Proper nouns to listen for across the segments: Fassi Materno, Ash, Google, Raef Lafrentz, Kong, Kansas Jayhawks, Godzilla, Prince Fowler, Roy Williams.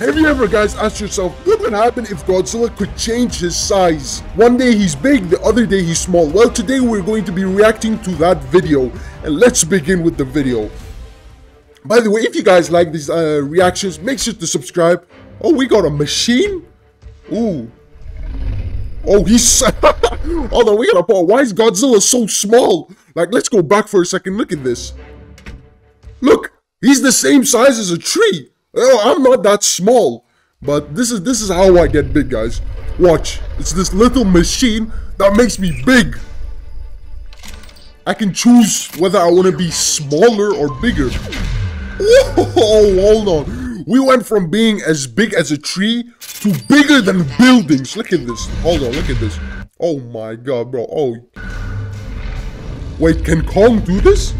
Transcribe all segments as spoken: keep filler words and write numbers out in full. Have you ever guys asked yourself, what would happen if Godzilla could change his size? One day he's big, the other day he's small. Well, today we're going to be reacting to that video, and let's begin with the video. By the way, if you guys like these uh, reactions, make sure to subscribe. Oh, we got a machine? Ooh. Oh, he's... Hold on, we gotta pause. Why is Godzilla so small? Like, let's go back for a second. Look at this. Look, he's the same size as a tree. Oh, I'm not that small, but this is this is how I get big, guys. Watch, it's this little machine that makes me big. I can choose whether I want to be smaller or bigger. Whoa, hold on. We went from being as big as a tree to bigger than buildings. Look at this. Hold on, look at this. Oh my god, bro. Oh. Wait, can Kong do this?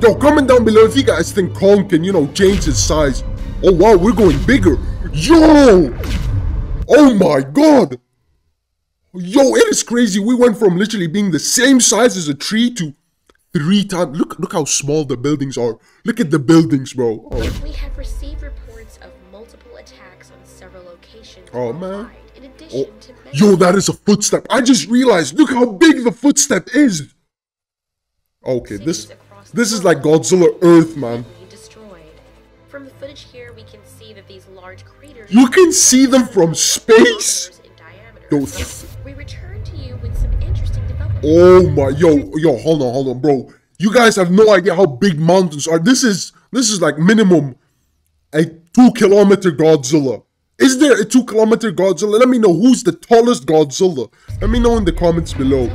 Yo, comment down below if you guys think Kong can, you know, change his size. Oh wow, we're going bigger. Yo! Oh my god! Yo, it is crazy. We went from literally being the same size as a tree to three times. Look, look how small the buildings are. Look at the buildings, bro. Oh. We have received reports of multiple attacks on several locations. Oh man. In addition oh. to Yo, that is a footstep. I just realized. Look how big the footstep is. Okay, this this is like Godzilla Earth, man. From the footage here, we can see that these large craters. You can see them from space. Yo, we return to you with some interesting developments. Oh my, yo, yo, hold on, hold on, bro. You guys have no idea how big mountains are. This is this is like minimum a two kilometer Godzilla. Is there a two kilometer Godzilla? Let me know who's the tallest Godzilla. Let me know in the comments below.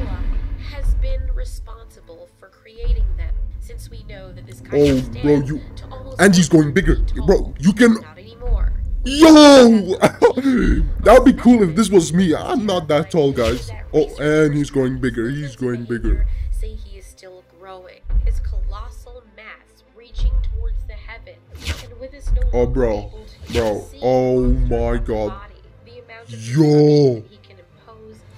Has been responsible for creating them, since we know that this kind oh, of bro, you. And he's going bigger. Bro, you can... Yo! That would be cool if this was me. I'm not that tall, guys. Oh, and he's going bigger. He's going bigger. Say he is still growing. His colossal mass reaching towards the heavens. And with his no Oh, bro. Bro. Oh, my God. Yo!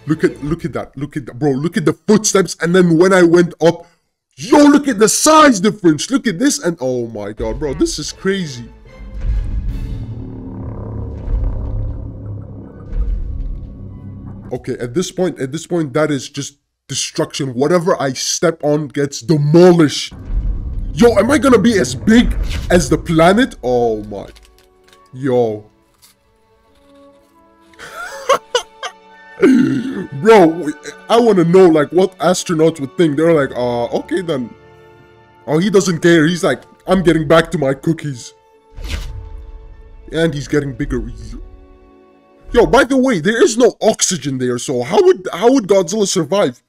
Look at, look at that. Look at that. Bro, look at the footsteps. And then when I went up... Yo, look at the size difference. Look at this and oh my god, bro, this is crazy. Okay, at this point, at this point, that is just destruction. Whatever I step on gets demolished. Yo, am I gonna be as big as the planet? Oh my. Yo. Bro, I want to know, like, what astronauts would think. They're like, uh, okay then. Oh, he doesn't care. He's like, I'm getting back to my cookies. And he's getting bigger. Yo, by the way, there is no oxygen there, so how would how would Godzilla survive?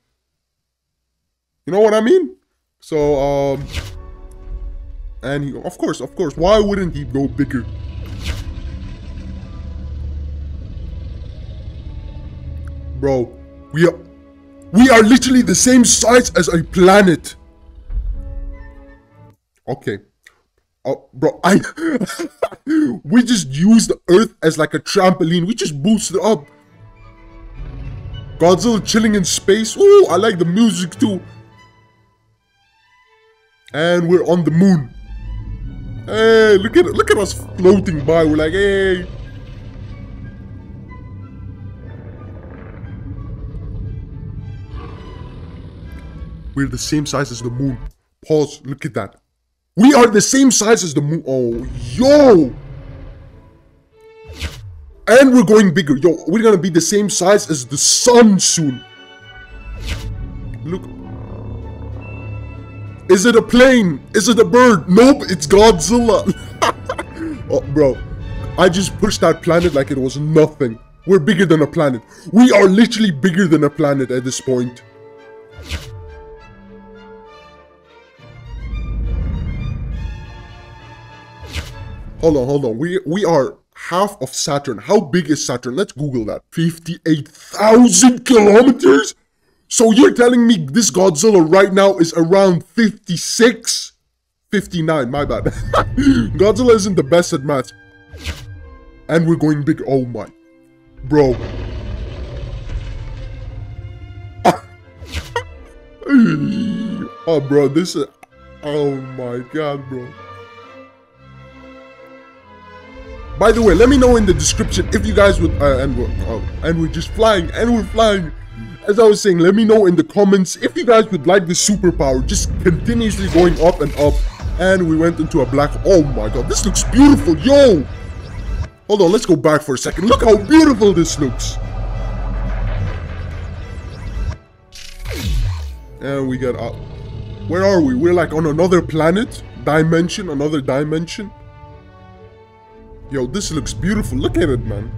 You know what I mean? So, um... And, he, of course, of course, why wouldn't he go bigger? Bro, we are, we are literally the same size as a planet. Okay. Oh, bro, I... we just used the Earth as like a trampoline. We just boosted up. Godzilla chilling in space. Ooh, I like the music too. And we're on the moon. Hey, look at, look at us floating by. We're like, hey... We're the same size as the moon. Pause. Look at that. We are the same size as the moon. Oh, yo. And we're going bigger. Yo, we're going to be the same size as the sun soon. Look. Is it a plane? Is it a bird? Nope, it's Godzilla. Oh, bro. I just pushed that planet like it was nothing. We're bigger than a planet. We are literally bigger than a planet at this point. Hold on, hold on. We we are half of Saturn. How big is Saturn? Let's Google that. fifty-eight thousand kilometers? So you're telling me this Godzilla right now is around fifty-six? fifty-nine, my bad. Godzilla isn't the best at math. And we're going big. Oh my. Bro. Oh, bro, this is... Oh my god, bro. By the way, let me know in the description if you guys would, uh, and, we're, uh, and we're just flying, and we're flying. As I was saying, let me know in the comments if you guys would like this superpower, just continuously going up and up. And we went into a black, oh my god, this looks beautiful, yo! Hold on, let's go back for a second. Look how beautiful this looks. And we got up. Where are we? We're like on another planet, dimension, another dimension. Yo, this looks beautiful. Look at it, man.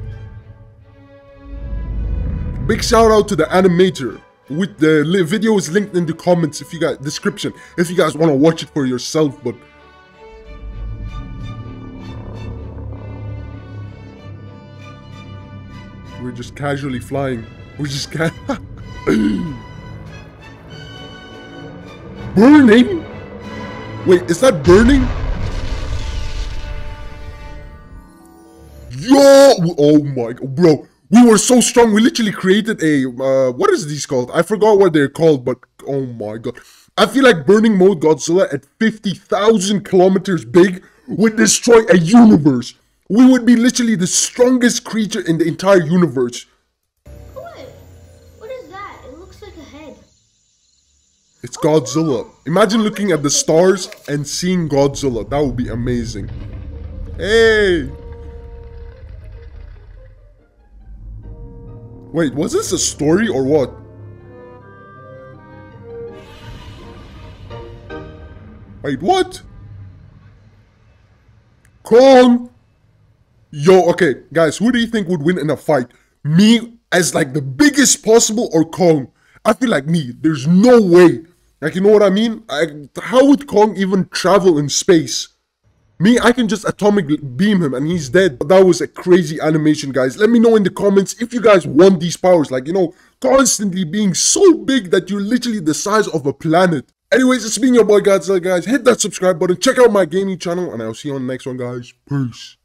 Big shout out to the animator. With the li video is linked in the comments if you guys description if you guys want to watch it for yourself. But we're just casually flying. We're just ca burning. Wait, is that burning? Yo! Oh my god, bro. We were so strong, we literally created a, uh, what is these called? I forgot what they're called, but oh my god. I feel like Burning Mode Godzilla at fifty thousand kilometers big would destroy a universe. We would be literally the strongest creature in the entire universe. What? What is that? It looks like a head. It's Godzilla. Imagine looking at the stars and seeing Godzilla. That would be amazing. Hey! Wait, was this a story or what? Wait, what? Kong! Yo, okay, guys, who do you think would win in a fight? Me as like the biggest possible or Kong? I feel like me, there's no way. Like, you know what I mean? I, how would Kong even travel in space? Me, I can just atomic beam him and he's dead. That was a crazy animation, guys. Let me know in the comments if you guys want these powers. Like, you know, constantly being so big that you're literally the size of a planet. Anyways, it's been your boy Godzilla, guys. Hit that subscribe button. Check out my gaming channel. And I'll see you on the next one, guys. Peace.